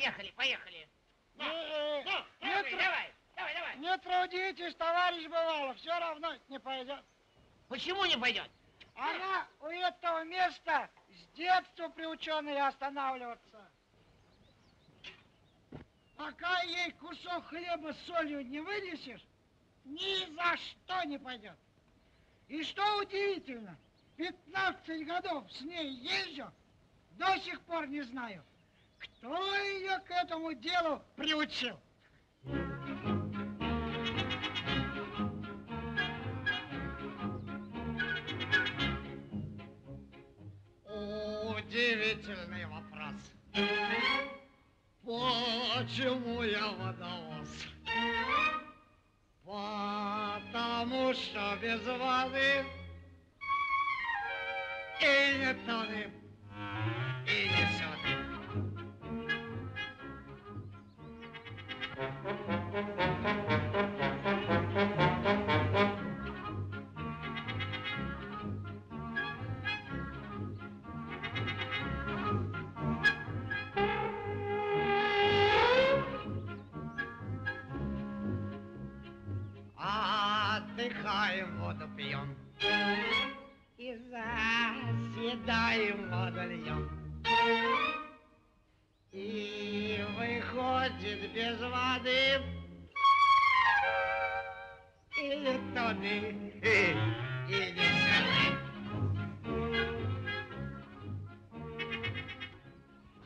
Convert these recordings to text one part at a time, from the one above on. Поехали, поехали. Давай. Не трудитесь, товарищ Бывалов, все равно не пойдет. Почему не пойдет? Она у этого места с детства приученная останавливаться. Пока ей кусок хлеба с солью не вынесешь, ни за что не пойдет. И что удивительно, 15 годов с ней езжу, до сих пор не знаю, кто ее к этому делу приучил. Удивительный вопрос. Почему я водовоз? Потому что без воды и не тонем, и не отдыхаем, воду пьем и заседаем, воду льем. И выходит без воды или тоны, или сяны.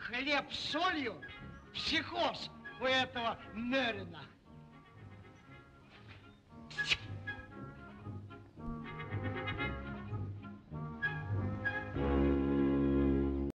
Хлеб с солью — психоз у этого Мэрина.